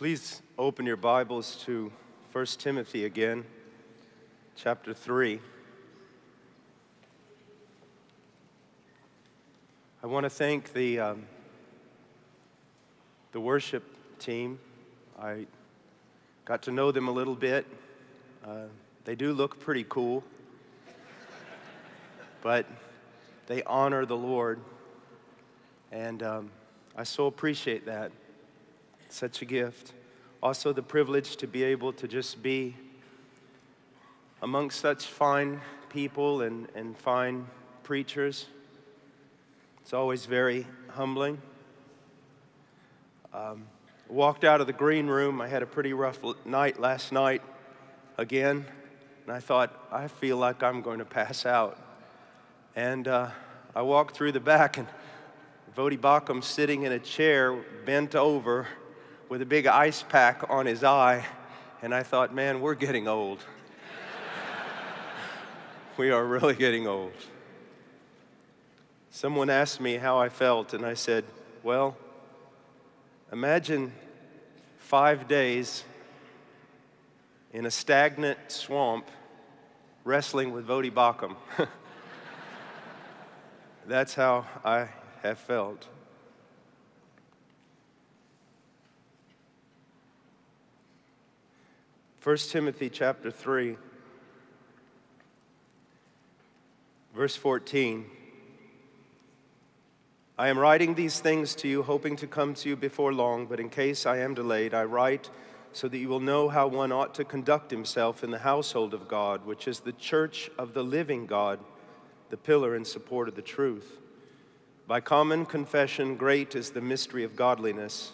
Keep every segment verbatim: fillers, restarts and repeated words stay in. Please open your Bibles to First Timothy again, chapter three. I want to thank the, um, the worship team. I got to know them a little bit. Uh, they do look pretty cool, but they honor the Lord, and um, I so appreciate that. Such a gift. Also the privilege to be able to just be amongst such fine people and, and fine preachers. It's always very humbling. Um, walked out of the green room. I had a pretty rough night last night again, and I thought, I feel like I'm going to pass out. And uh, I walked through the back, and Voddie Baucham sitting in a chair, bent over, with a big ice pack on his eye, and I thought, man, we're getting old. We are really getting old. Someone asked me how I felt, and I said, well, imagine five days in a stagnant swamp wrestling with Voddie Baucham. That's how I have felt. First Timothy chapter three, verse fourteen. I am writing these things to you, hoping to come to you before long, but in case I am delayed, I write so that you will know how one ought to conduct himself in the household of God, which is the church of the living God, the pillar and support of the truth. By common confession, great is the mystery of godliness.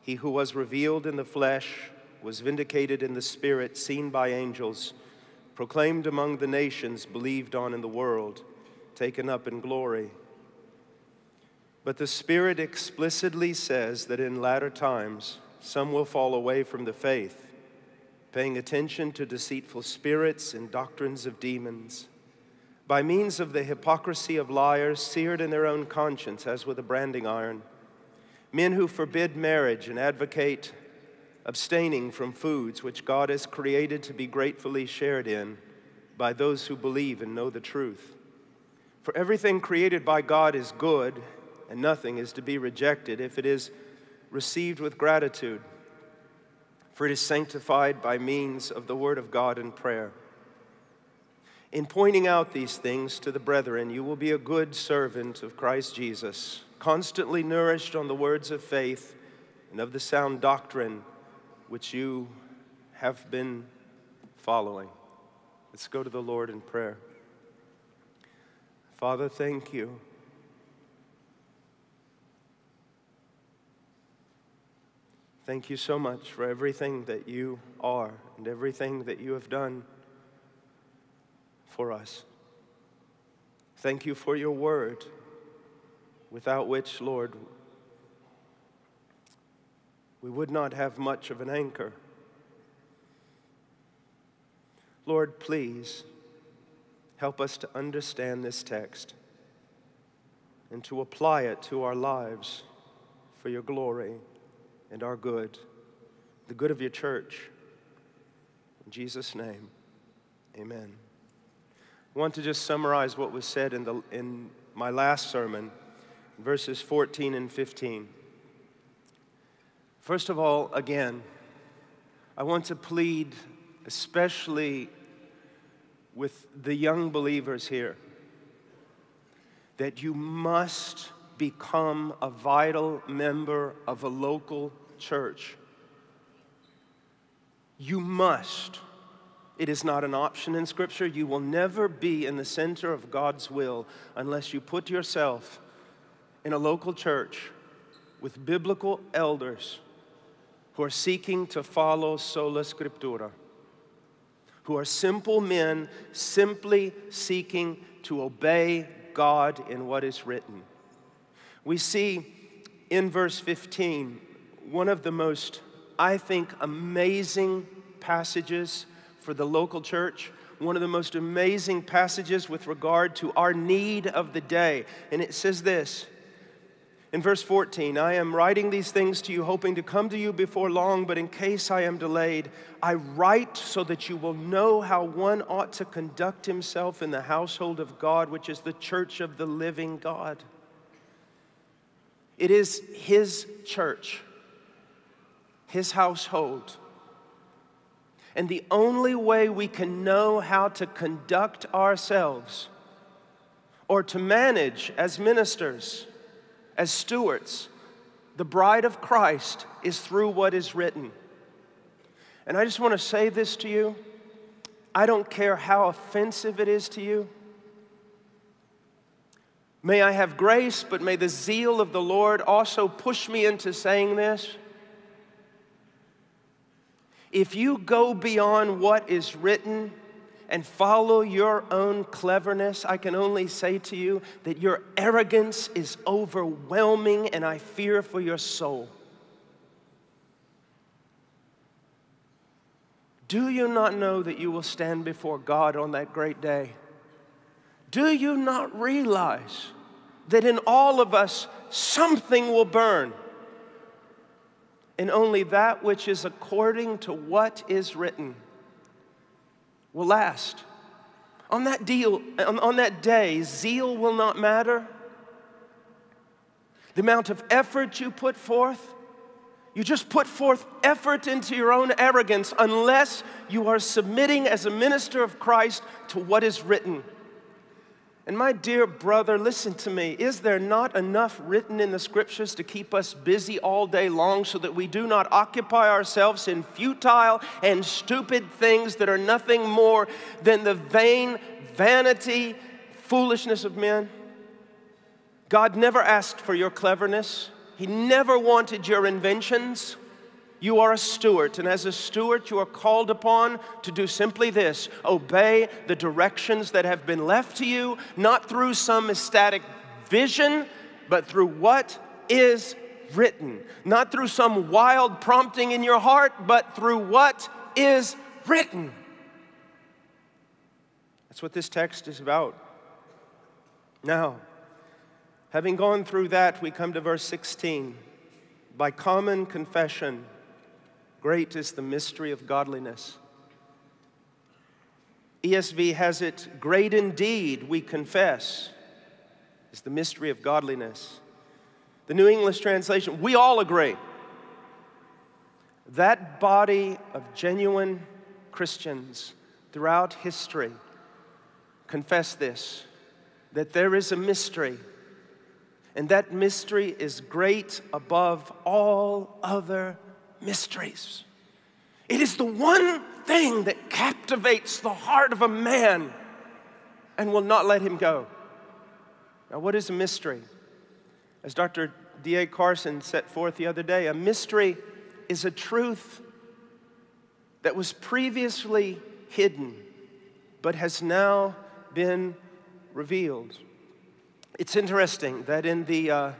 He who was revealed in the flesh was vindicated in the Spirit, seen by angels, proclaimed among the nations, believed on in the world, taken up in glory. But the Spirit explicitly says that in latter times some will fall away from the faith, paying attention to deceitful spirits and doctrines of demons, by means of the hypocrisy of liars seared in their own conscience as with a branding iron, men who forbid marriage and advocate abstaining from foods which God has created to be gratefully shared in by those who believe and know the truth. For everything created by God is good, and nothing is to be rejected if it is received with gratitude, for it is sanctified by means of the word of God and prayer. In pointing out these things to the brethren, you will be a good servant of Christ Jesus, constantly nourished on the words of faith and of the sound doctrine which you have been following. Let's go to the Lord in prayer. Father, thank you. Thank you so much for everything that you are and everything that you have done for us. Thank you for your word, without which, Lord, we would not have much of an anchor. Lord, please help us to understand this text and to apply it to our lives for your glory and our good, the good of your church. In Jesus' name, amen. I want to just summarize what was said in, the, in my last sermon, verses fourteen and fifteen. First of all, again, I want to plead especially with the young believers here that you must become a vital member of a local church. You must. It is not an option in Scripture. You will never be in the center of God's will unless you put yourself in a local church with biblical elders who are seeking to follow sola scriptura, who are simple men simply seeking to obey God in what is written. We see in verse fifteen, one of the most, I think, amazing passages for the local church, one of the most amazing passages with regard to our need of the day. And it says this, In verse fourteen, I am writing these things to you, hoping to come to you before long, but in case I am delayed, I write so that you will know how one ought to conduct himself in the household of God, which is the church of the living God. It is his church, his household. And the only way we can know how to conduct ourselves or to manage as ministers, as stewards, the bride of Christ, is through what is written. And I just want to say this to you. I don't care how offensive it is to you. May I have grace, but may the zeal of the Lord also push me into saying this. If you go beyond what is written and follow your own cleverness, I can only say to you that your arrogance is overwhelming, and I fear for your soul. Do you not know that you will stand before God on that great day? Do you not realize that in all of us something will burn? And only that which is according to what is written will last. On that, deal, on, on that day, zeal will not matter. The amount of effort you put forth, you just put forth effort into your own arrogance unless you are submitting as a minister of Christ to what is written. And my dear brother, listen to me. Is there not enough written in the scriptures to keep us busy all day long so that we do not occupy ourselves in futile and stupid things that are nothing more than the vain vanity, foolishness of men? God never asked for your cleverness. He never wanted your inventions. You are a steward, and as a steward, you are called upon to do simply this: obey the directions that have been left to you, not through some ecstatic vision, but through what is written. Not through some wild prompting in your heart, but through what is written. That's what this text is about. Now, having gone through that, we come to verse sixteen. By common confession, great is the mystery of godliness. E S V has it, great indeed, we confess, is the mystery of godliness. The New English Translation, we all agree. That body of genuine Christians throughout history confess this, that there is a mystery, and that mystery is great above all other mysteries. It is the one thing that captivates the heart of a man and will not let him go. Now, what is a mystery? As Doctor D A Carson set forth the other day, a mystery is a truth that was previously hidden but has now been revealed. It's interesting that in the uh,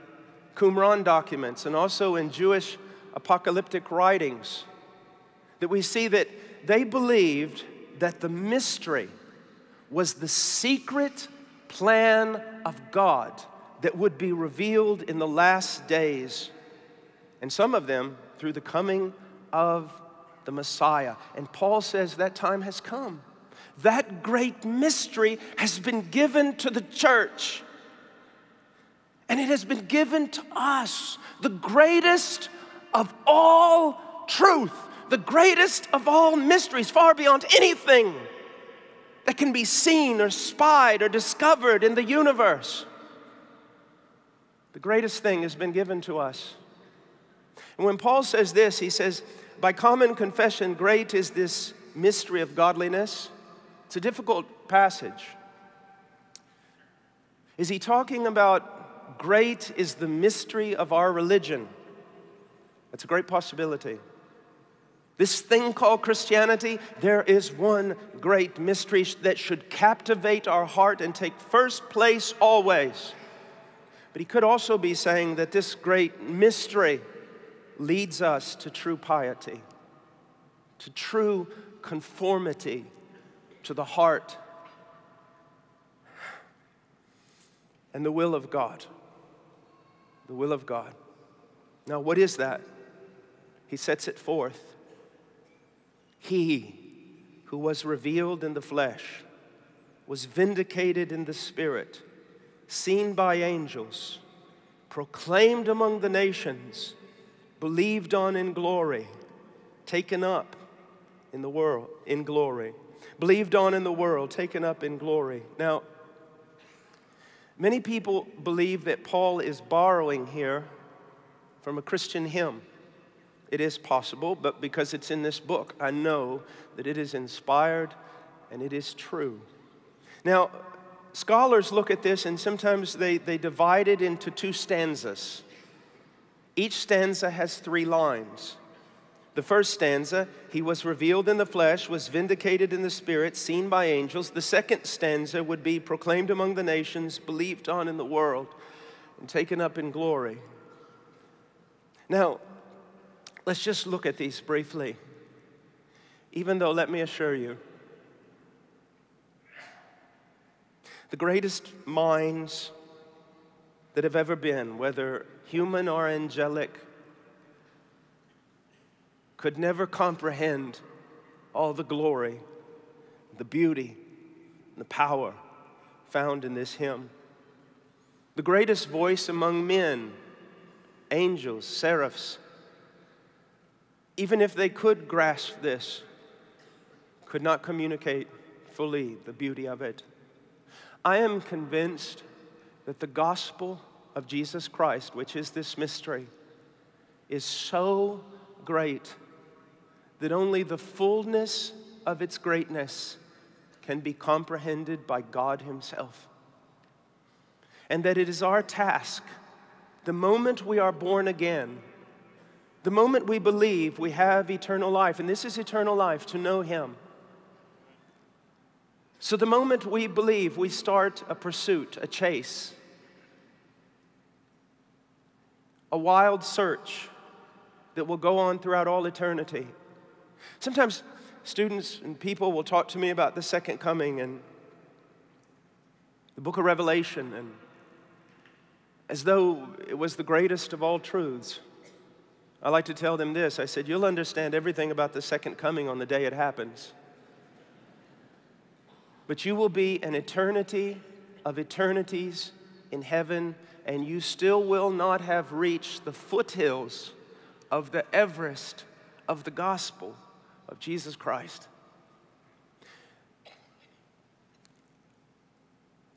Qumran documents and also in Jewish apocalyptic writings, that we see that they believed that the mystery was the secret plan of God that would be revealed in the last days, and some of them through the coming of the Messiah. And Paul says that time has come. That great mystery has been given to the church. And it has been given to us, the greatest of all truth, the greatest of all mysteries, far beyond anything that can be seen or spied or discovered in the universe. The greatest thing has been given to us. And when Paul says this, he says, by common confession, great is this mystery of godliness. It's a difficult passage. Is he talking about great is the mystery of our religion? That's a great possibility. This thing called Christianity, there is one great mystery that should captivate our heart and take first place always. But he could also be saying that this great mystery leads us to true piety, to true conformity to the heart and the will of God. the will of God. Now, what is that? He sets it forth. He who was revealed in the flesh was vindicated in the spirit, seen by angels, proclaimed among the nations, believed on in glory, taken up in the world, in glory. Believed on in the world, taken up in glory. Now, many people believe that Paul is borrowing here from a Christian hymn. It is possible, but because it's in this book, I know that it is inspired and it is true. Now, scholars look at this and sometimes they, they divide it into two stanzas. Each stanza has three lines. The first stanza, he was revealed in the flesh, was vindicated in the spirit, seen by angels. The second stanza would be proclaimed among the nations, believed on in the world, and taken up in glory. Now, let's just look at these briefly. Even though, let me assure you, the greatest minds that have ever been, whether human or angelic, could never comprehend all the glory, the beauty, and the power found in this hymn. The greatest voice among men, angels, seraphs, even if they could grasp this, could not communicate fully the beauty of it. I am convinced that the gospel of Jesus Christ, which is this mystery, is so great that only the fullness of its greatness can be comprehended by God Himself. And that it is our task, the moment we are born again, the moment we believe we have eternal life, and this is eternal life, to know Him. So the moment we believe, we start a pursuit, a chase, a wild search that will go on throughout all eternity. Sometimes students and people will talk to me about the second coming and the book of Revelation, and as though it was the greatest of all truths. I like to tell them this. I said, you'll understand everything about the second coming on the day it happens. But you will be an eternity of eternities in heaven, and you still will not have reached the foothills of the Everest of the gospel of Jesus Christ.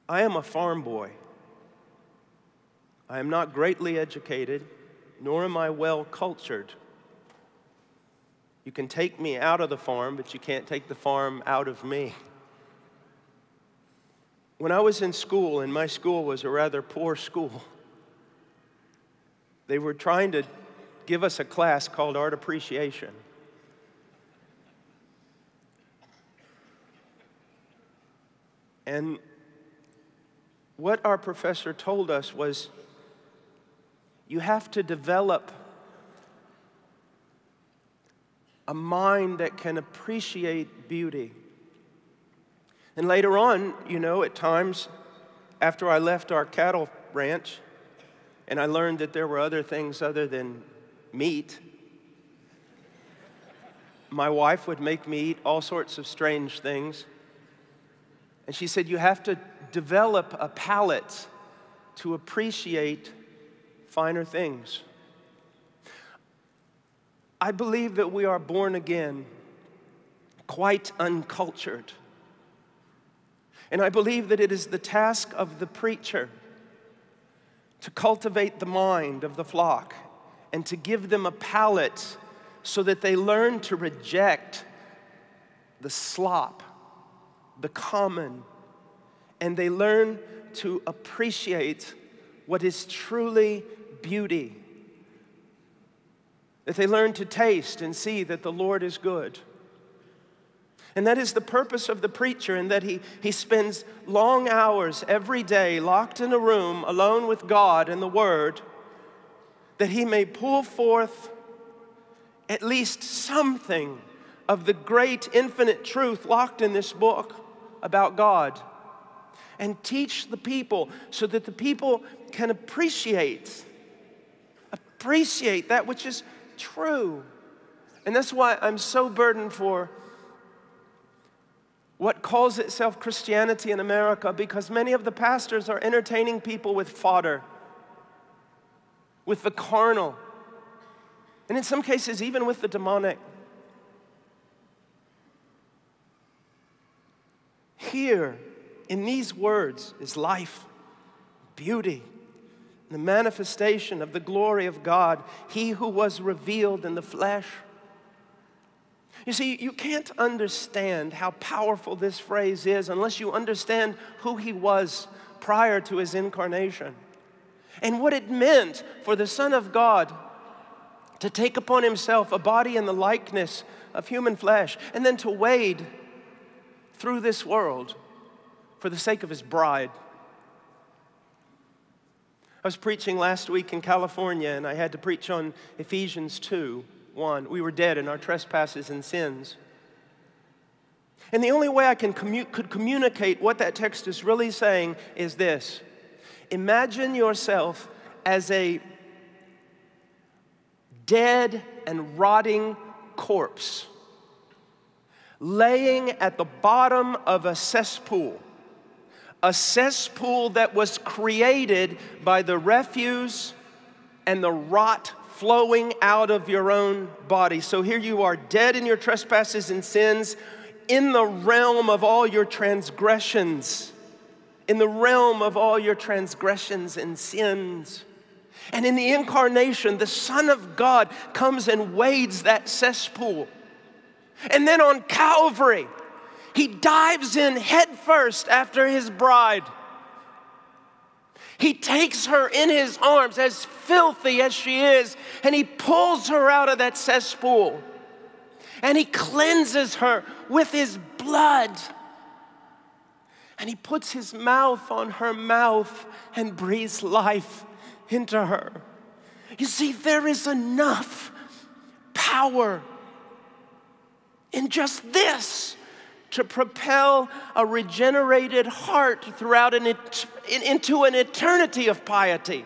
I am a farm boy. I am not greatly educated, nor am I well cultured. You can take me out of the farm, but you can't take the farm out of me. When I was in school, and my school was a rather poor school, they were trying to give us a class called Art Appreciation. And what our professor told us was, you have to develop a mind that can appreciate beauty. And later on, you know, at times, after I left our cattle ranch, and I learned that there were other things other than meat. My wife would make me eat all sorts of strange things. And she said, you have to develop a palate to appreciate finer things. I believe that we are born again, quite uncultured. And I believe that it is the task of the preacher to cultivate the mind of the flock and to give them a palate so that they learn to reject the slop, the common, and they learn to appreciate what is truly beauty. That they learn to taste and see that the Lord is good. And that is the purpose of the preacher, in that he, he spends long hours every day locked in a room alone with God and the Word, that he may pull forth at least something of the great infinite truth locked in this book about God, and teach the people so that the people can appreciate appreciate that which is true. And that's why I'm so burdened for what calls itself Christianity in America, because many of the pastors are entertaining people with fodder, with the carnal, and in some cases even with the demonic. Here, in these words, is life, beauty, and the manifestation of the glory of God, He who was revealed in the flesh. You see, you can't understand how powerful this phrase is unless you understand who He was prior to His incarnation and what it meant for the Son of God to take upon Himself a body in the likeness of human flesh and then to wade through this world for the sake of His bride. I was preaching last week in California, and I had to preach on Ephesians two, one. We were dead in our trespasses and sins. And the only way I can commu- could communicate what that text is really saying is this. Imagine yourself as a dead and rotting corpse, laying at the bottom of a cesspool, a cesspool that was created by the refuse and the rot flowing out of your own body. So here you are, dead in your trespasses and sins, in the realm of all your transgressions, in the realm of all your transgressions and sins. And in the incarnation, the Son of God comes and wades that cesspool. And then on Calvary, He dives in headfirst after His bride. He takes her in His arms, as filthy as she is, and He pulls her out of that cesspool. And He cleanses her with His blood. And He puts His mouth on her mouth and breathes life into her. You see, there is enough power in just this to propel a regenerated heart throughout an et into an eternity of piety.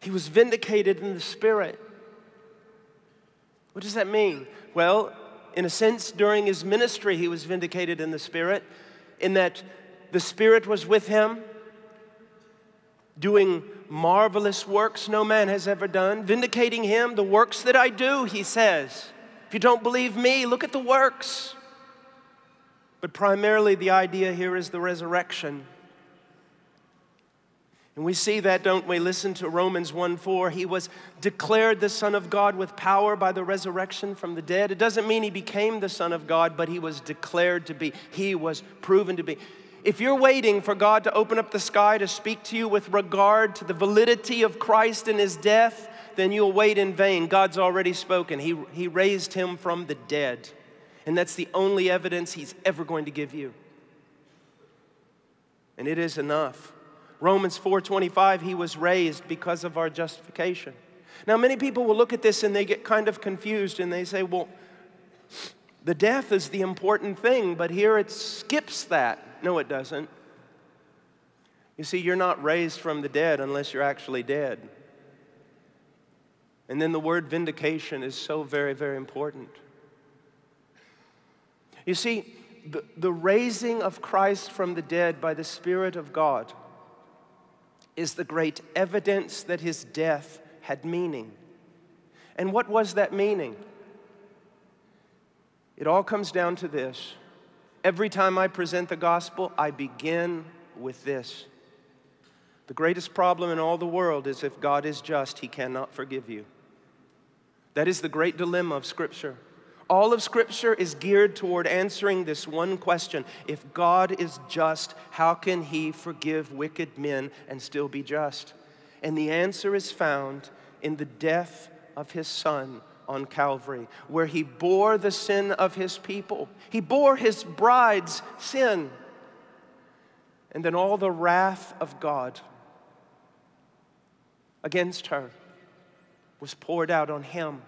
He was vindicated in the Spirit. What does that mean? Well, in a sense, during His ministry, He was vindicated in the Spirit, in that the Spirit was with Him, doing marvelous works no man has ever done, vindicating Him. The works that I do, He says. If you don't believe me, look at the works. But primarily the idea here is the resurrection. And we see that, don't we? Listen to Romans one four. He was declared the Son of God with power by the resurrection from the dead. It doesn't mean He became the Son of God, but He was declared to be. He was proven to be. If you're waiting for God to open up the sky to speak to you with regard to the validity of Christ and His death, then you'll wait in vain. God's already spoken. He, he raised Him from the dead. And that's the only evidence He's ever going to give you. And it is enough. Romans four twenty-five, He was raised because of our justification. Now, many people will look at this and they get kind of confused and they say, well, the death is the important thing, but here it skips that. No, it doesn't. You see, you're not raised from the dead unless you're actually dead. And then the word vindication is so very, very important. You see, the, the raising of Christ from the dead by the Spirit of God is the great evidence that His death had meaning. And what was that meaning? It all comes down to this. Every time I present the gospel, I begin with this. The greatest problem in all the world is if God is just, He cannot forgive you. That is the great dilemma of Scripture. All of Scripture is geared toward answering this one question. If God is just, how can He forgive wicked men and still be just? And the answer is found in the death of His Son on Calvary, where He bore the sin of His people. He bore His bride's sin. And then all the wrath of God against her was poured out on Him.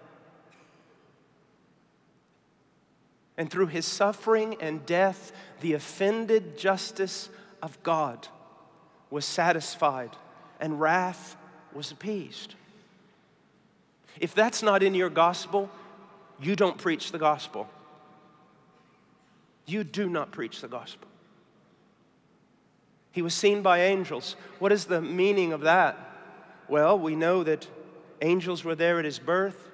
And through His suffering and death, the offended justice of God was satisfied. and wrath was appeased. If that's not in your gospel, you don't preach the gospel. You do not preach the gospel. He was seen by angels. What is the meaning of that? Well, we know that angels were there at his birth.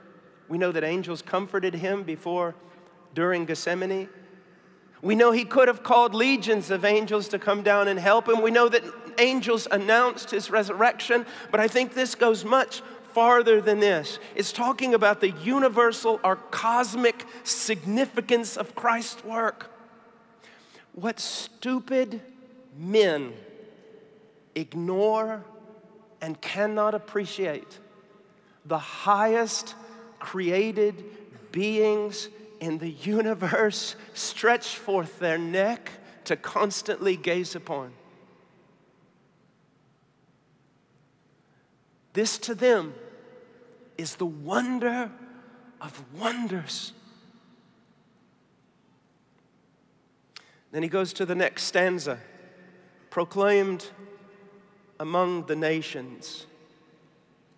We know that angels comforted him before, during Gethsemane. We know he could have called legions of angels to come down and help him. We know that angels announced his resurrection, but I think this goes much farther than this. It's talking about the universal or cosmic significance of Christ's work. What stupid men ignore and cannot appreciate the highest created beings in the universe stretch forth their neck to constantly gaze upon. This to them is the wonder of wonders. Then he goes to the next stanza, proclaimed among the nations.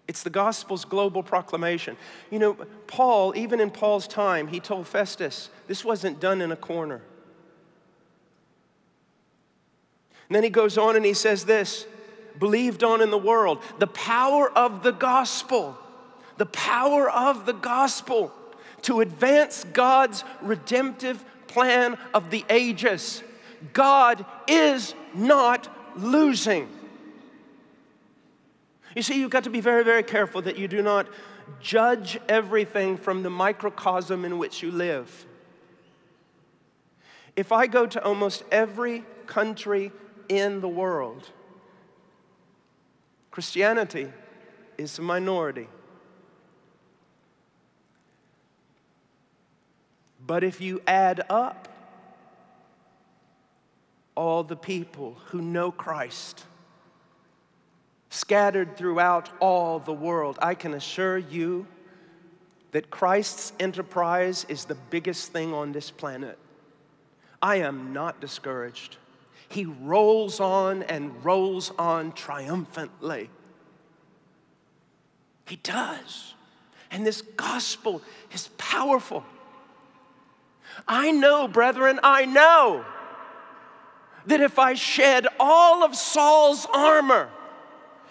It's the gospel's global proclamation. You know, Paul, even in Paul's time, he told Festus, this wasn't done in a corner. And then he goes on and he says this, believed on in the world, the power of the gospel, the power of the gospel to advance God's redemptive plan of the ages. God is not losing. You see, you've got to be very, very careful that you do not judge everything from the microcosm in which you live. If I go to almost every country in the world, Christianity is a minority. But if you add up all the people who know Christ, scattered throughout all the world, I can assure you that Christ's enterprise is the biggest thing on this planet. I am not discouraged. He rolls on and rolls on triumphantly. He does. And this gospel is powerful. I know, brethren, I know that if I shed all of Saul's armor,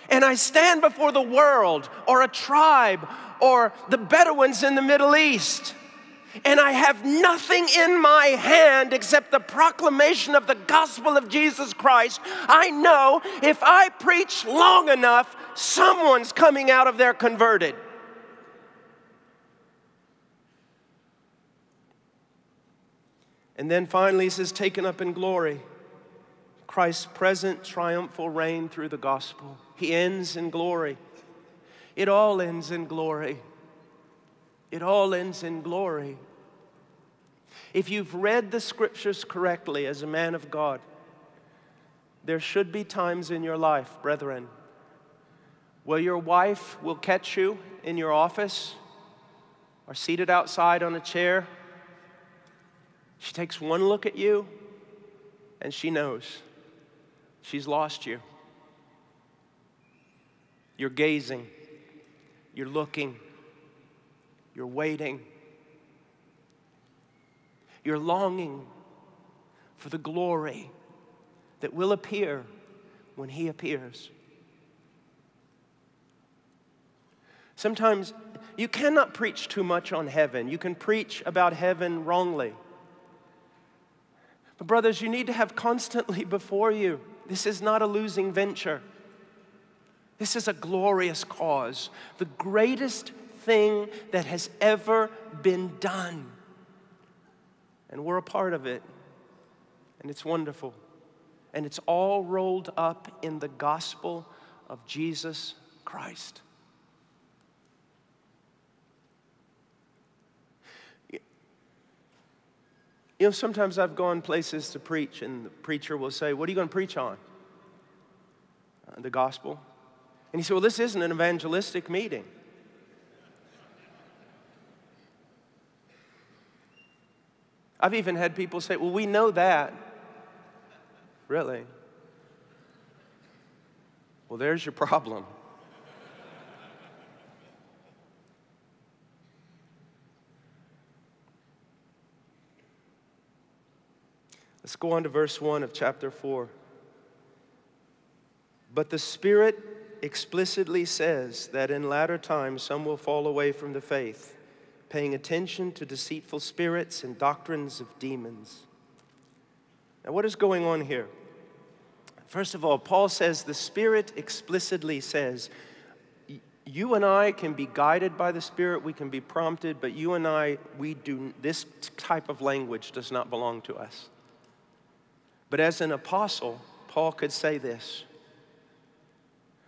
and I stand before the world or a tribe or the Bedouins in the Middle East, and I have nothing in my hand except the proclamation of the gospel of Jesus Christ, I know if I preach long enough, someone's coming out of there converted. And then finally, he says, taken up in glory, Christ's present triumphal reign through the gospel. He ends in glory. It all ends in glory. It all ends in glory. If you've read the scriptures correctly as a man of God, there should be times in your life, brethren, where your wife will catch you in your office or seated outside on a chair. She takes one look at you and she knows she's lost you. You're gazing, you're looking, you're waiting, you're longing for the glory that will appear when he appears. Sometimes you cannot preach too much on heaven. You can preach about heaven wrongly. But brothers, you need to have constantly before you, this is not a losing venture. This is a glorious cause, the greatest thing that has ever been done. And we're a part of it, and it's wonderful. And it's all rolled up in the gospel of Jesus Christ. You know, sometimes I've gone places to preach, and the preacher will say, what are you going to preach on? Uh, the gospel. And he said, well, this isn't an evangelistic meeting. I've even had people say, well, we know that. Really? Well, there's your problem. Let's go on to verse one of chapter four. But the Spirit explicitly says that in latter times some will fall away from the faith, paying attention to deceitful spirits and doctrines of demons. Now, what is going on here? First of all, Paul says the Spirit explicitly says. You and I can be guided by the Spirit, we can be prompted, but you and I, we do, this type of language does not belong to us. But as an apostle, Paul could say this.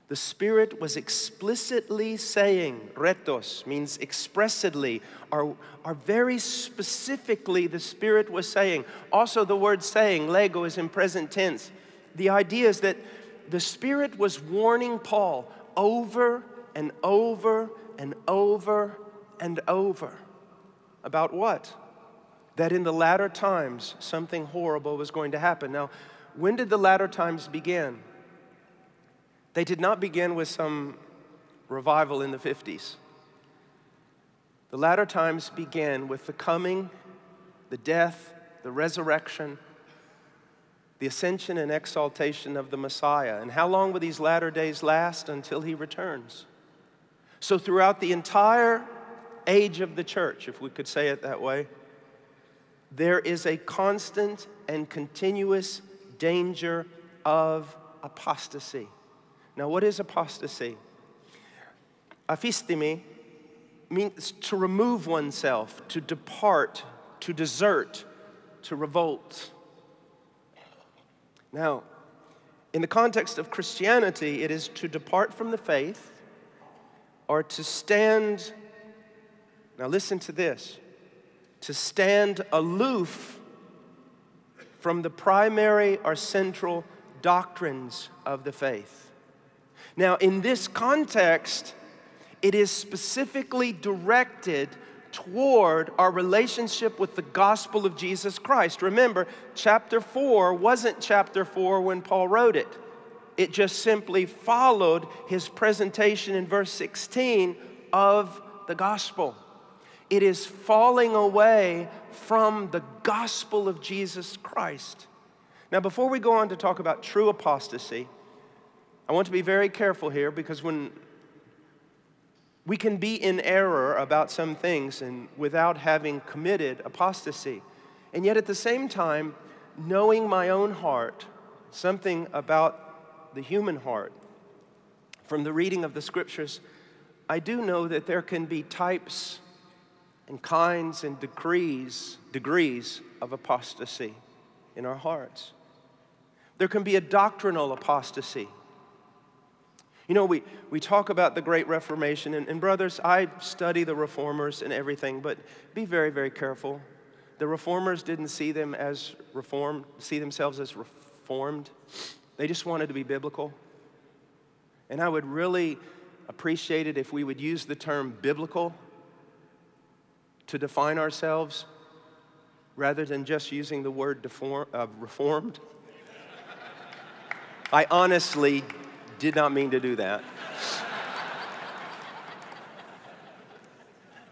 The Spirit was explicitly saying, retos means expressly, or, or very specifically the Spirit was saying. Also the word saying, lego, is in present tense. The idea is that the Spirit was warning Paul over and over and over and over. About what? That in the latter times, something horrible was going to happen. Now, when did the latter times begin? They did not begin with some revival in the fifties. The latter times began with the coming, the death, the resurrection, the ascension and exaltation of the Messiah. And how long will these latter days last? Until he returns. So throughout the entire age of the church, if we could say it that way, there is a constant and continuous danger of apostasy. Now, what is apostasy? Aphistemi means to remove oneself, to depart, to desert, to revolt. Now, in the context of Christianity, it is to depart from the faith or to stand, now listen to this, to stand aloof from the primary or central doctrines of the faith. Now, in this context, it is specifically directed toward our relationship with the gospel of Jesus Christ. Remember, chapter four wasn't chapter four when Paul wrote it. It just simply followed his presentation in verse sixteen of the gospel. It is falling away from the gospel of Jesus Christ. Now, before we go on to talk about true apostasy, I want to be very careful here, because when we can be in error about some things and without having committed apostasy, and yet at the same time, knowing my own heart, something about the human heart, from the reading of the scriptures, I do know that there can be types and kinds and degrees, degrees of apostasy in our hearts. There can be a doctrinal apostasy. You know, we, we talk about the Great Reformation, and, and brothers, I study the Reformers and everything, but be very, very careful. The Reformers didn't see them as reformed, see themselves as reformed. They just wanted to be biblical. And I would really appreciate it if we would use the term biblical to define ourselves rather than just using the word deform, uh, reformed. I honestly did not mean to do that.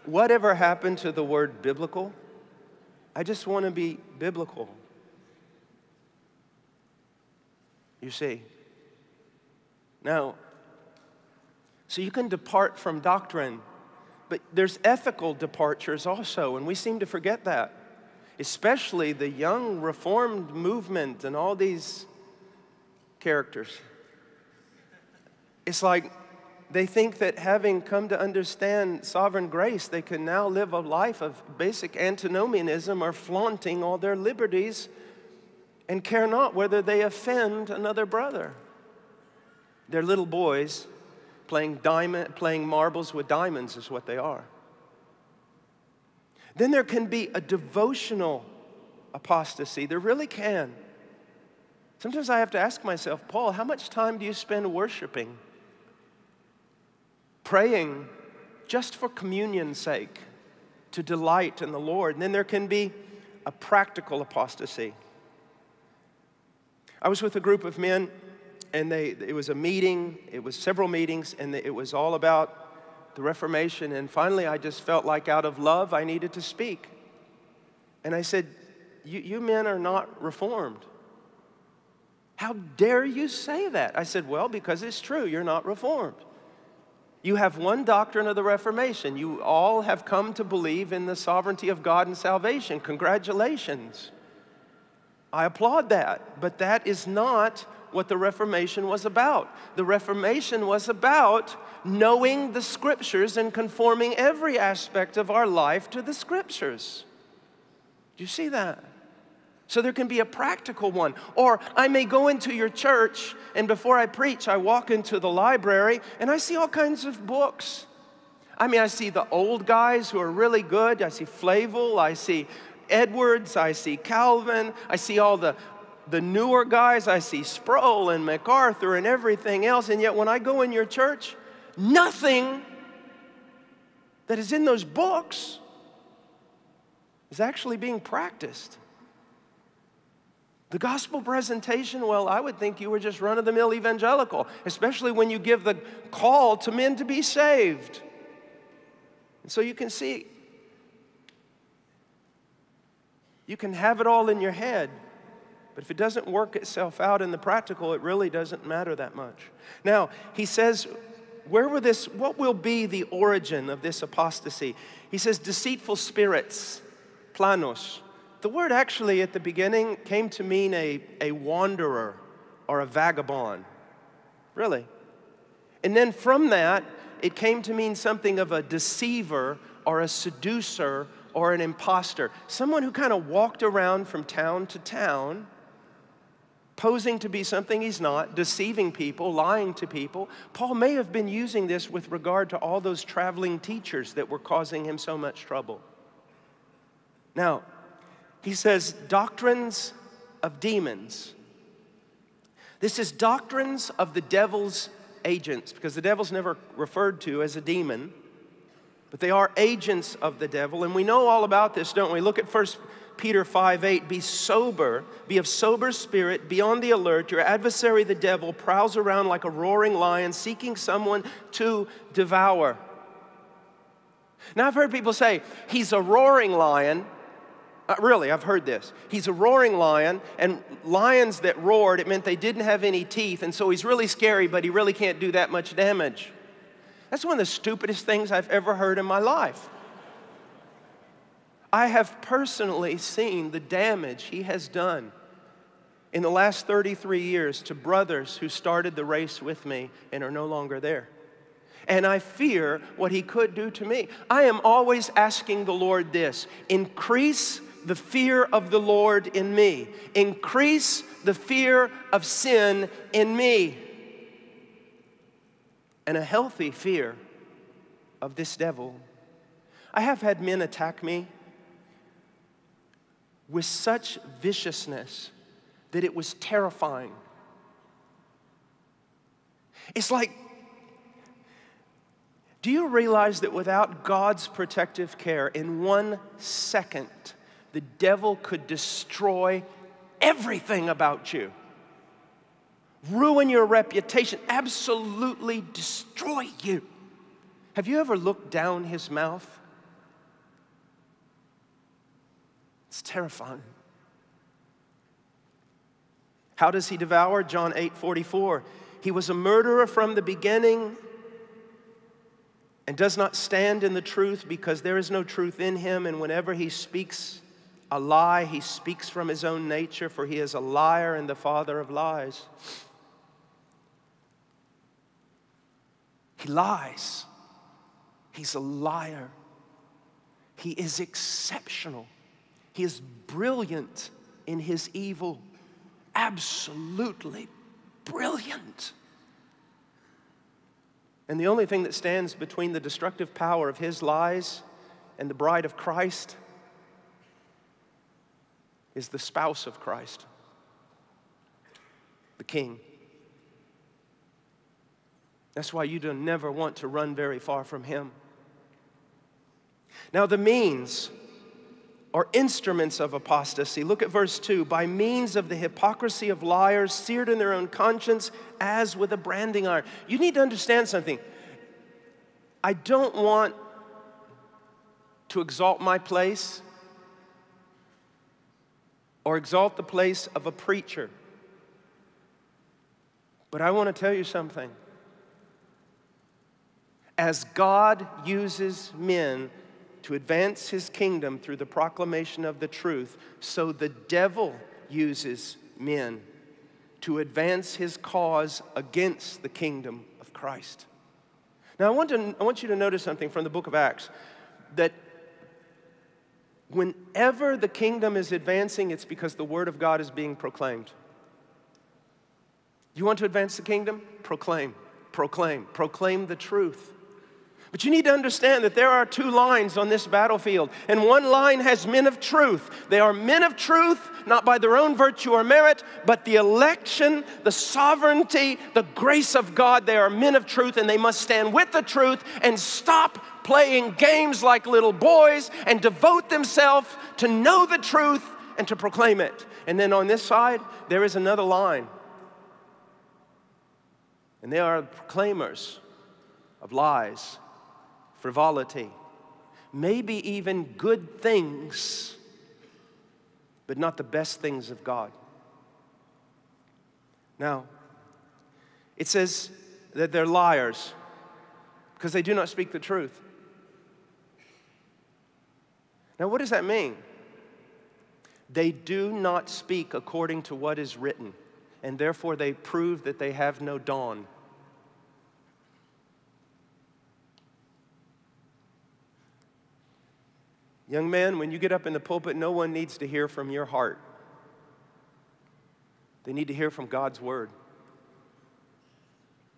Whatever happened to the word biblical? I just want to be biblical. You see? Now, so you can depart from doctrine, but there's ethical departures also, and we seem to forget that. Especially the young reformed movement and all these characters. It's like they think that having come to understand sovereign grace, they can now live a life of basic antinomianism or flaunting all their liberties and care not whether they offend another brother. They're little boys playing, diamond, playing marbles with diamonds is what they are. Then there can be a devotional apostasy. There really can. Sometimes I have to ask myself, Paul, how much time do you spend worshiping? Praying just for communion's sake, to delight in the Lord. And then there can be a practical apostasy. I was with a group of men and they, it was a meeting, it was several meetings, and it was all about the Reformation. And finally, I just felt like out of love, I needed to speak. And I said, you, you men are not Reformed. How dare you say that? I said, well, because it's true, you're not Reformed. You have one doctrine of the Reformation. You all have come to believe in the sovereignty of God and salvation. Congratulations. I applaud that, but that is not what the Reformation was about. The Reformation was about knowing the Scriptures and conforming every aspect of our life to the Scriptures. Do you see that? So there can be a practical one. Or I may go into your church, and before I preach, I walk into the library, and I see all kinds of books. I mean, I see the old guys who are really good. I see Flavel. I see Edwards. I see Calvin. I see all the, the newer guys. I see Sproul and MacArthur and everything else. And yet when I go in your church, nothing that is in those books is actually being practiced. The gospel presentation, well, I would think you were just run-of-the-mill evangelical, especially when you give the call to men to be saved. And so you can see, you can have it all in your head, but if it doesn't work itself out in the practical, it really doesn't matter that much. Now, he says, where will this, what will be the origin of this apostasy? He says, deceitful spirits, planos. The word actually at the beginning came to mean a, a wanderer or a vagabond, really. And then from that, it came to mean something of a deceiver or a seducer or an imposter, someone who kind of walked around from town to town, posing to be something he's not, deceiving people, lying to people. Paul may have been using this with regard to all those traveling teachers that were causing him so much trouble. Now, he says, doctrines of demons. This is doctrines of the devil's agents, because the devil's never referred to as a demon, but they are agents of the devil. And we know all about this, don't we? Look at First Peter five eight, be sober, be of sober spirit, be on the alert. Your adversary, the devil, prowls around like a roaring lion, seeking someone to devour. Now, I've heard people say, he's a roaring lion. Uh, really, I've heard this. He's a roaring lion, and lions that roared, it meant they didn't have any teeth, and so he's really scary, but he really can't do that much damage. That's one of the stupidest things I've ever heard in my life. I have personally seen the damage he has done in the last thirty-three years to brothers who started the race with me and are no longer there. And I fear what he could do to me. I am always asking the Lord this, increase the fear of the Lord in me. Increase the fear of sin in me. And a healthy fear of this devil. I have had men attack me with such viciousness that it was terrifying. It's like, do you realize that without God's protective care, in one second, the devil could destroy everything about you, ruin your reputation, absolutely destroy you? Have you ever looked down his mouth? It's terrifying. How does he devour? John eight forty-four. He was a murderer from the beginning and does not stand in the truth because there is no truth in him, and whenever he speaks a lie, he speaks from his own nature, for he is a liar and the father of lies. He lies. He's a liar. He is exceptional. He is brilliant in his evil. Absolutely brilliant. And the only thing that stands between the destructive power of his lies and the bride of Christ is the spouse of Christ, the King. That's why you don't never want to run very far from him. Now, the means are instruments of apostasy. Look at verse two. By means of the hypocrisy of liars, seared in their own conscience as with a branding iron. You need to understand something. I don't want to exalt my place or exalt the place of a preacher. But I want to tell you something. As God uses men to advance his kingdom through the proclamation of the truth, so the devil uses men to advance his cause against the kingdom of Christ. Now, I want, to, I want you to notice something from the book of Acts, that whenever the kingdom is advancing, it's because the word of God is being proclaimed. You want to advance the kingdom? Proclaim, proclaim, proclaim the truth. But you need to understand that there are two lines on this battlefield, and one line has men of truth. They are men of truth, not by their own virtue or merit, but the election, the sovereignty, the grace of God. They are men of truth, and they must stand with the truth and stop playing games like little boys and devote themselves to know the truth and to proclaim it. And then on this side, there is another line, and they are proclaimers of lies, frivolity, maybe even good things, but not the best things of God. Now, it says that they're liars because they do not speak the truth. Now, what does that mean? They do not speak according to what is written, and therefore they prove that they have no dawn. Young man, when you get up in the pulpit, no one needs to hear from your heart. They need to hear from God's word.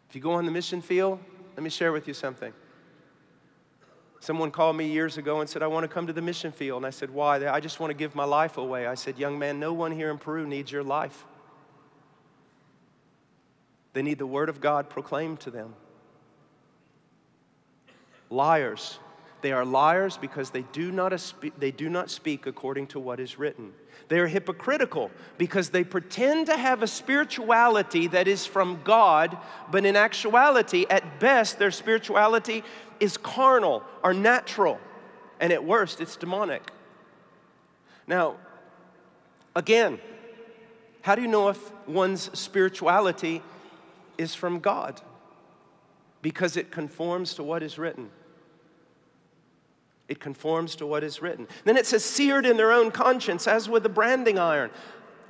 If you go on the mission field, let me share with you something. Someone called me years ago and said, I want to come to the mission field. And I said, why? I just want to give my life away. I said, young man, no one here in Peru needs your life. They need the word of God proclaimed to them. Liars. They are liars because they do not they do not speak according to what is written. They are hypocritical because they pretend to have a spirituality that is from God, but in actuality, at best, their spirituality is carnal or natural, and at worst, it's demonic. Now, again, how do you know if one's spirituality is from God? Because it conforms to what is written. It conforms to what is written. Then it says, seared in their own conscience as with a branding iron.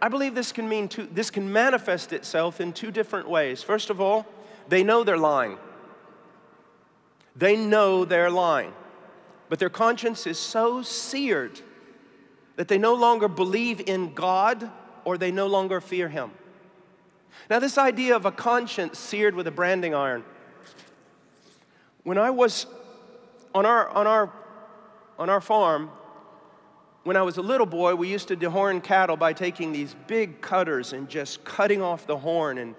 I believe this can mean two, this can manifest itself in two different ways. First of all, they know they're lying. They know they're lying. But their conscience is so seared that they no longer believe in God, or they no longer fear him. Now, this idea of a conscience seared with a branding iron. When I was on our, on our On our farm, when I was a little boy, we used to dehorn cattle by taking these big cutters and just cutting off the horn. And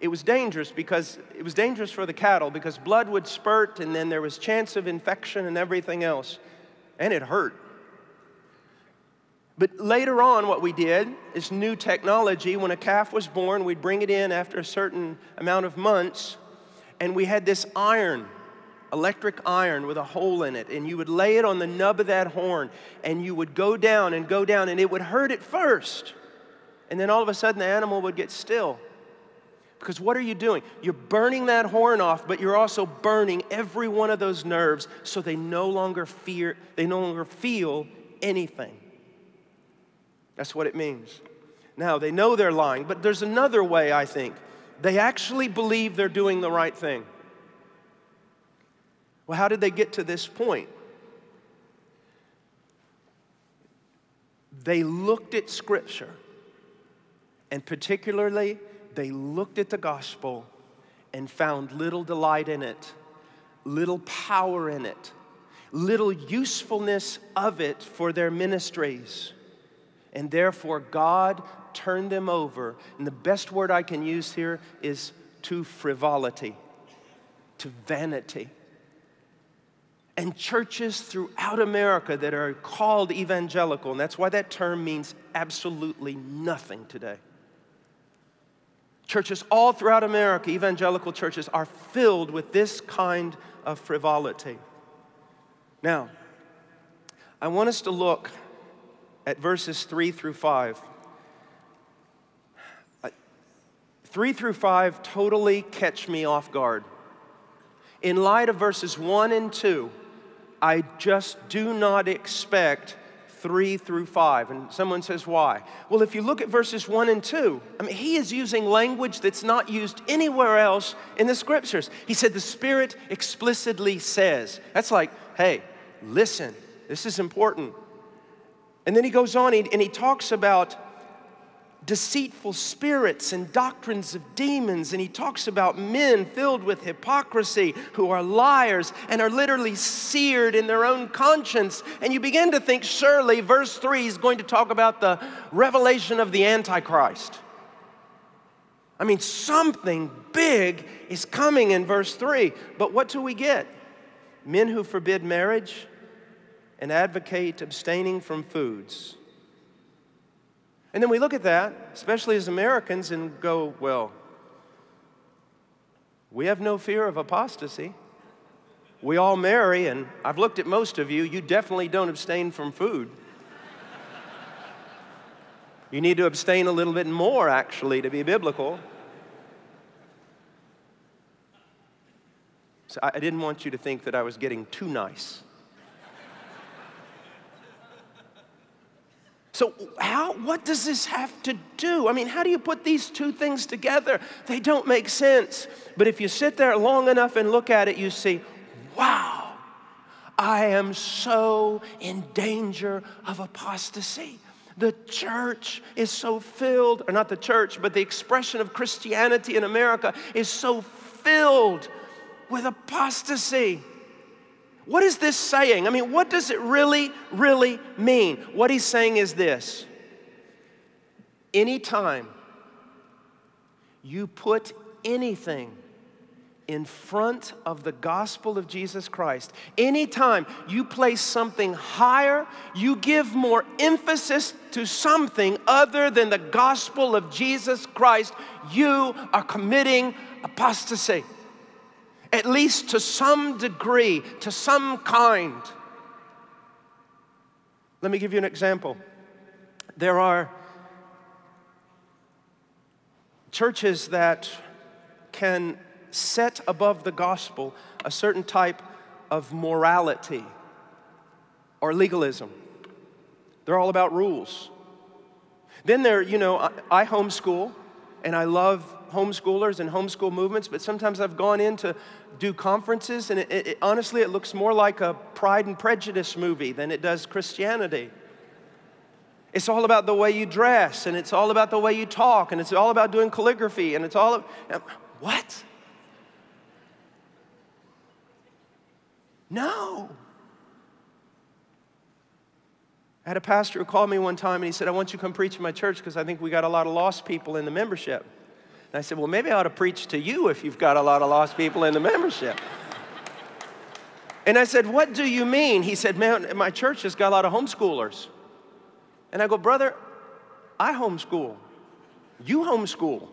it was dangerous because it was dangerous for the cattle because blood would spurt, and then there was chance of infection and everything else. And it hurt. But later on, what we did is new technology. When a calf was born, we'd bring it in after a certain amount of months, and we had this iron. Electric iron with a hole in it, and you would lay it on the nub of that horn, and you would go down and go down, and it would hurt at first, and then all of a sudden the animal would get still. Because what are you doing? You're burning that horn off, but you're also burning every one of those nerves, so they no longer fear, they no longer feel anything. That's what it means. Now, they know they're lying, but there's another way, I think. They actually believe they're doing the right thing. Well, how did they get to this point? They looked at Scripture, and particularly, they looked at the gospel and found little delight in it, little power in it, little usefulness of it for their ministries. And therefore, God turned them over, and the best word I can use here is to frivolity, to vanity. and churches throughout America that are called evangelical, and that's why that term means absolutely nothing today. Churches all throughout America, evangelical churches, are filled with this kind of frivolity. Now, I want us to look at verses three through five. Three through five totally catch me off guard. In light of verses one and two, I just do not expect three through five. And someone says, why? Well, if you look at verses one and two, I mean, he is using language that's not used anywhere else in the scriptures. He said, the Spirit explicitly says. That's like, hey, listen, this is important. And then he goes on and he talks about deceitful spirits and doctrines of demons, and he talks about men filled with hypocrisy who are liars and are literally seared in their own conscience. And you begin to think, surely verse three is going to talk about the revelation of the Antichrist. I mean, something big is coming in verse three, but what do we get? Men who forbid marriage and advocate abstaining from foods. And then we look at that, especially as Americans, and go, well, we have no fear of apostasy. We all marry, and I've looked at most of you, you definitely don't abstain from food. You need to abstain a little bit more, actually, to be biblical. So I didn't want you to think that I was getting too nice. So how, what does this have to do? I mean, how do you put these two things together? They don't make sense. But if you sit there long enough and look at it, you see, wow, I am so in danger of apostasy. The church is so filled, or not the church, but the expression of Christianity in America is so filled with apostasy. What is this saying? I mean, what does it really, really mean? What he's saying is this. Anytime you put anything in front of the gospel of Jesus Christ, anytime you place something higher, you give more emphasis to something other than the gospel of Jesus Christ, you are committing apostasy. At least to some degree, to some kind. Let me give you an example. There are churches that can set above the gospel a certain type of morality or legalism. They're all about rules. Then there, you know, I, I homeschool, and I love homeschoolers and homeschool movements, but sometimes I've gone in to do conferences, and it, it, it, honestly, it looks more like a Pride and Prejudice movie than it does Christianity. It's all about the way you dress, and it's all about the way you talk, and it's all about doing calligraphy, and it's all about, what? No. I had a pastor who called me one time and he said, I want you to come preach in my church because I think we got a lot of lost people in the membership. And I said, well, maybe I ought to preach to you if you've got a lot of lost people in the membership. And I said, what do you mean? He said, man, my church has got a lot of homeschoolers. And I go, brother, I homeschool. You homeschool.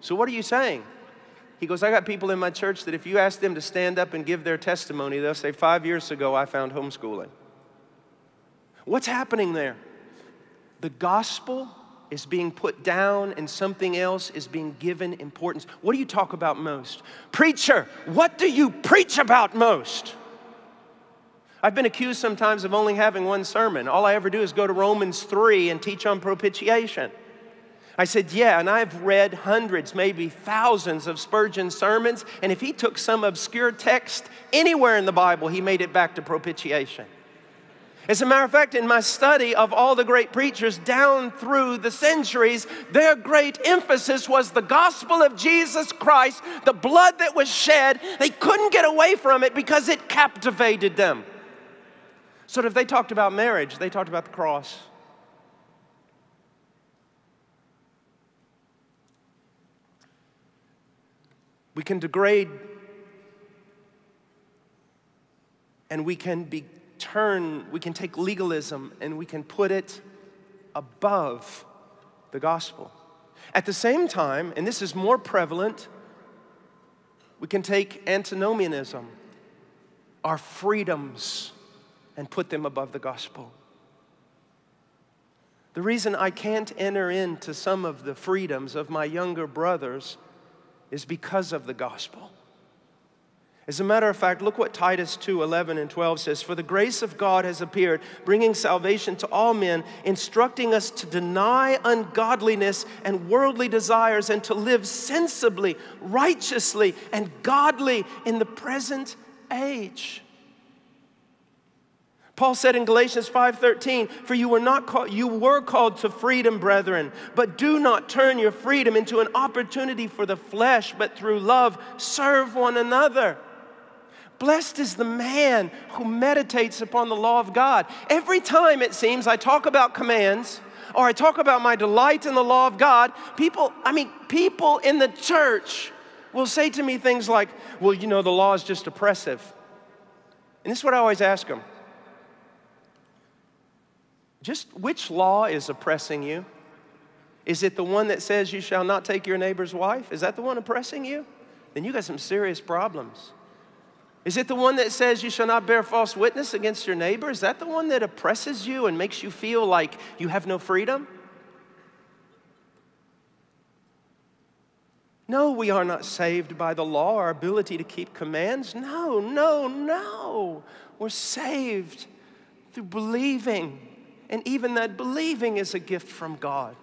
So what are you saying? He goes, I got people in my church that if you ask them to stand up and give their testimony, they'll say, five years ago I found homeschooling. What's happening there? The gospel is being put down and something else is being given importance. What do you talk about most? Preacher, what do you preach about most? I've been accused sometimes of only having one sermon. All I ever do is go to Romans three and teach on propitiation. I said, yeah, and I've read hundreds, maybe thousands of Spurgeon sermons, and if he took some obscure text anywhere in the Bible, he made it back to propitiation. As a matter of fact, in my study of all the great preachers down through the centuries, their great emphasis was the gospel of Jesus Christ, the blood that was shed. They couldn't get away from it because it captivated them. So if they talked about marriage, they talked about the cross. We can degrade and we can be turn, we can take legalism and we can put it above the gospel. At the same time, and this is more prevalent, we can take antinomianism, our freedoms, and put them above the gospel. The reason I can't enter into some of the freedoms of my younger brothers is because of the gospel. As a matter of fact, look what Titus two, eleven and twelve says. For the grace of God has appeared, bringing salvation to all men, instructing us to deny ungodliness and worldly desires and to live sensibly, righteously, and godly in the present age. Paul said in Galatians five, thirteen, for you were, not call, you were called to freedom, brethren, but do not turn your freedom into an opportunity for the flesh, but through love serve one another. Blessed is the man who meditates upon the law of God. Every time, it seems, I talk about commands or I talk about my delight in the law of God, people, I mean, people in the church will say to me things like, well, you know, the law is just oppressive. And this is what I always ask them. Just which law is oppressing you? Is it the one that says you shall not take your neighbor's wife? Is that the one oppressing you? Then you got some serious problems. Is it the one that says you shall not bear false witness against your neighbor? Is that the one that oppresses you and makes you feel like you have no freedom? No, we are not saved by the law, our ability to keep commands. No, no, no. We're saved through believing. And even that believing is a gift from God.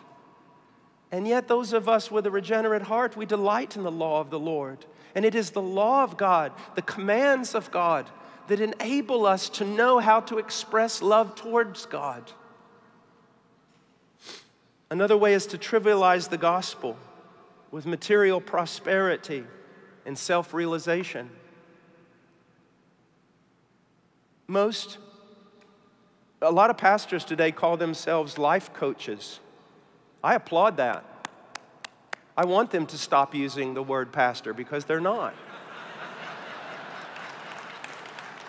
And yet those of us with a regenerate heart, we delight in the law of the Lord. And it is the law of God, the commands of God, that enable us to know how to express love towards God. Another way is to trivialize the gospel with material prosperity and self-realization. Most A lot of pastors today call themselves life coaches. I applaud that. I want them to stop using the word pastor because they're not.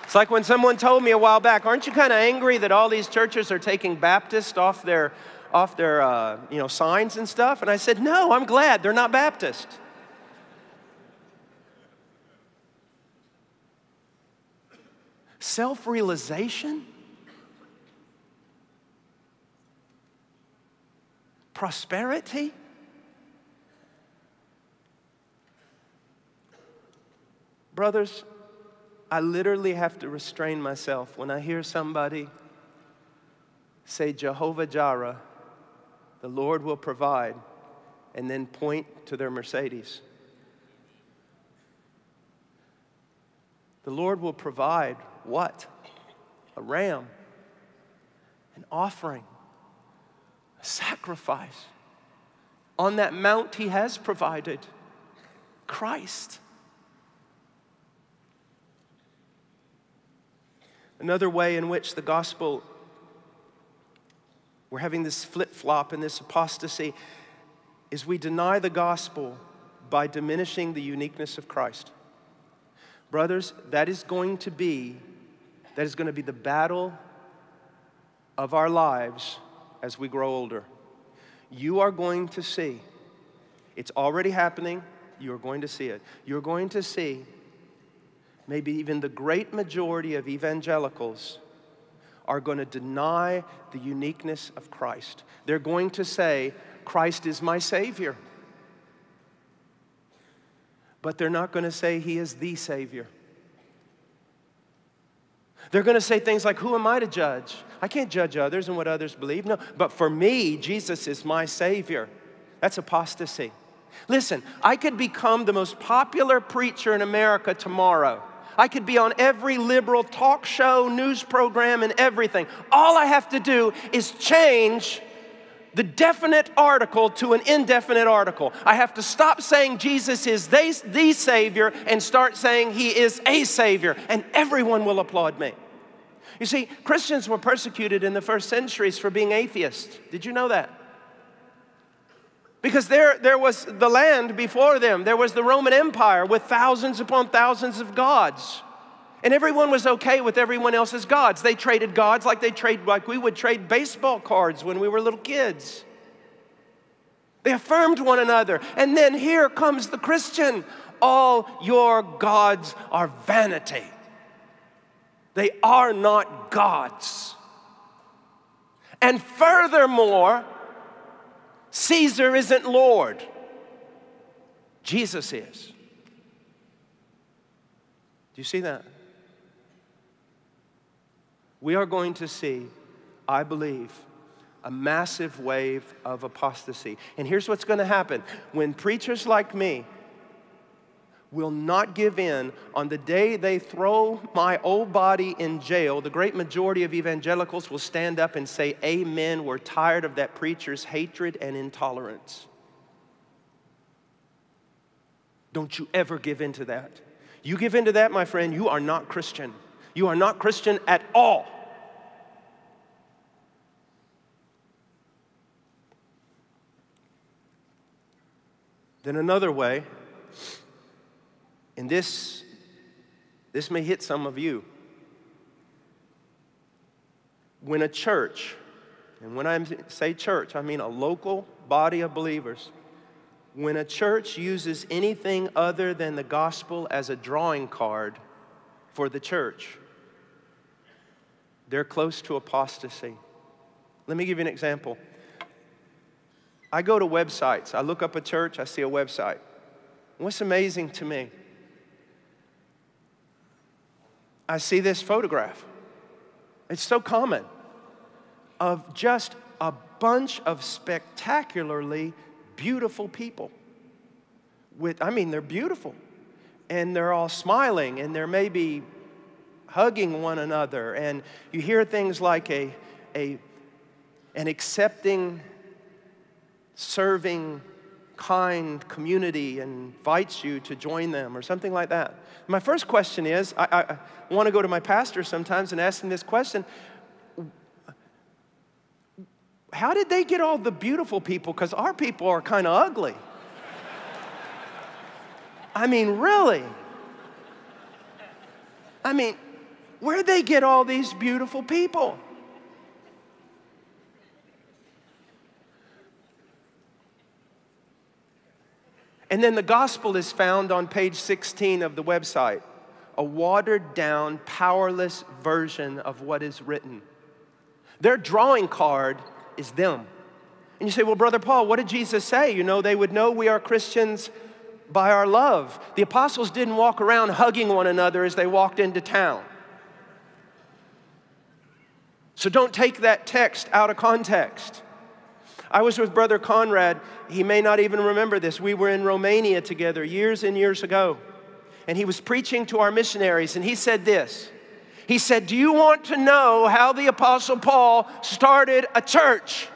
It's like when someone told me a while back, aren't you kind of angry that all these churches are taking Baptist off their, off their uh, you know, signs and stuff? And I said, no, I'm glad they're not Baptist. Self-realization? Prosperity? Brothers, I literally have to restrain myself when I hear somebody say Jehovah Jireh, the Lord will provide, and then point to their Mercedes. The Lord will provide what? A ram, an offering. Sacrifice. On that mount he has provided Christ. Another way in which the gospel, we're having this flip-flop and this apostasy, is we deny the gospel by diminishing the uniqueness of Christ. Brothers, that is going to be, that is going to be the battle of our lives as we grow older. You are going to see, it's already happening, you're going to see it. You're going to see maybe even the great majority of evangelicals are going to deny the uniqueness of Christ. They're going to say, Christ is my Savior. But they're not going to say He is the Savior. They're going to say things like, who am I to judge? I can't judge others and what others believe. No, but for me, Jesus is my Savior. That's apostasy. Listen, I could become the most popular preacher in America tomorrow. I could be on every liberal talk show, news program, and everything. All I have to do is change the definite article to an indefinite article. I have to stop saying Jesus is the Savior and start saying He is a Savior, and everyone will applaud me. You see, Christians were persecuted in the first centuries for being atheists. Did you know that? Because there, there was the land before them. There was the Roman Empire with thousands upon thousands of gods. And everyone was okay with everyone else's gods. They traded gods like they trade, like we would trade baseball cards when we were little kids. They affirmed one another. And then here comes the Christian. All your gods are vanity. They are not gods. And furthermore, Caesar isn't Lord. Jesus is. Do you see that? We are going to see, I believe, a massive wave of apostasy. And here's what's going to happen. When preachers like me will not give in on the day they throw my old body in jail, the great majority of evangelicals will stand up and say, amen, we're tired of that preacher's hatred and intolerance. Don't you ever give in to that. You give in to that, my friend, you are not Christian. You are not Christian at all. Then another way, and this, this may hit some of you. When a church, and when I say church, I mean a local body of believers, when a church uses anything other than the gospel as a drawing card for the church, they're close to apostasy. Let me give you an example. I go to websites. I look up a church. I see a website. What's amazing to me, I see this photograph. It's so common, of just a bunch of spectacularly beautiful people with, I mean, they're beautiful, and they're all smiling, and they're maybe hugging one another, and you hear things like a, a, an accepting, serving, kind community and invites you to join them or something like that. My first question is, I, I, I want to go to my pastor sometimes and ask him this question. How did they get all the beautiful people? Because our people are kind of ugly. I mean, really? I mean, where'd they get all these beautiful people? And then the gospel is found on page sixteen of the website, a watered-down, powerless version of what is written. Their drawing card is them. And you say, well, Brother Paul, what did Jesus say? You know, they would know we are Christians by our love. The apostles didn't walk around hugging one another as they walked into town. So don't take that text out of context. I was with Brother Conrad. He may not even remember this. We were in Romania together years and years ago. And he was preaching to our missionaries, and he said this. He said, do you want to know how the Apostle Paul started a church?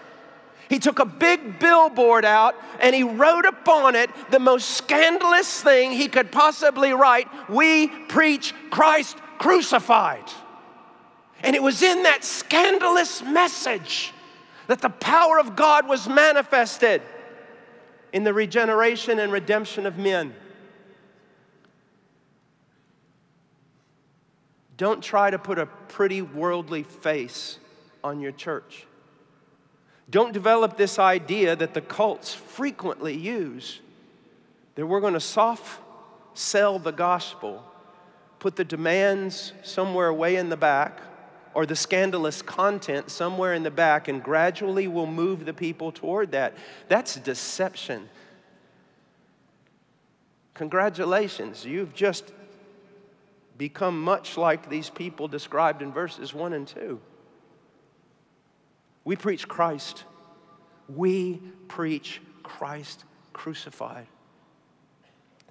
He took a big billboard out, and he wrote upon it the most scandalous thing he could possibly write: we preach Christ crucified. And it was in that scandalous message that the power of God was manifested in the regeneration and redemption of men. Don't try to put a pretty worldly face on your church. Don't develop this idea that the cults frequently use, that we're going to soft sell the gospel, put the demands somewhere way in the back, or the scandalous content somewhere in the back, and gradually will move the people toward that. That's deception. Congratulations, you've just become much like these people described in verses one and two. We preach Christ. We preach Christ crucified.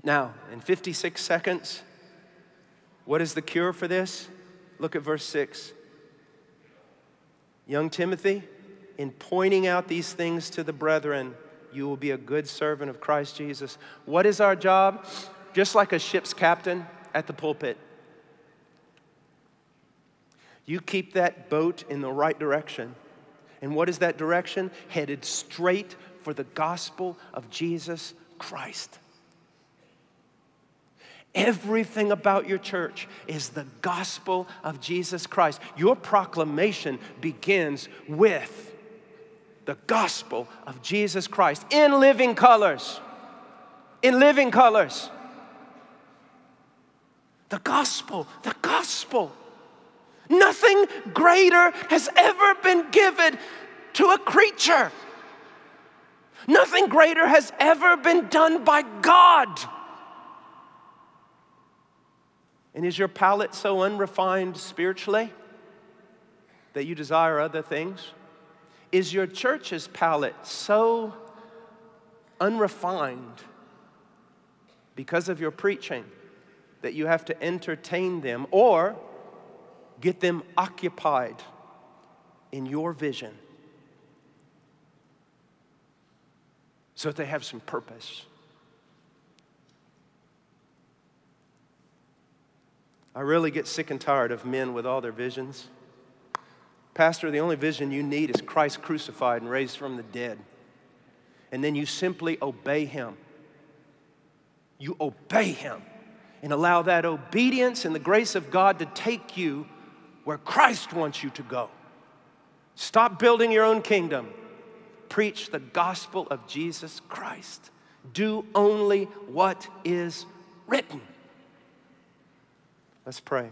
Now, in fifty-six seconds, what is the cure for this? Look at verse six. Young Timothy, in pointing out these things to the brethren, you will be a good servant of Christ Jesus. What is our job? Just like a ship's captain at the pulpit. You keep that boat in the right direction. And what is that direction? Headed straight for the gospel of Jesus Christ. Everything about your church is the gospel of Jesus Christ. Your proclamation begins with the gospel of Jesus Christ in living colors. In living colors. The gospel, the gospel. Nothing greater has ever been given to a creature. Nothing greater has ever been done by God. And is your palate so unrefined spiritually that you desire other things? Is your church's palate so unrefined because of your preaching that you have to entertain them or get them occupied in your vision so that they have some purpose? I really get sick and tired of men with all their visions. Pastor, the only vision you need is Christ crucified and raised from the dead. And then you simply obey him. You obey him and allow that obedience and the grace of God to take you where Christ wants you to go. Stop building your own kingdom. Preach the gospel of Jesus Christ. Do only what is written. Let's pray.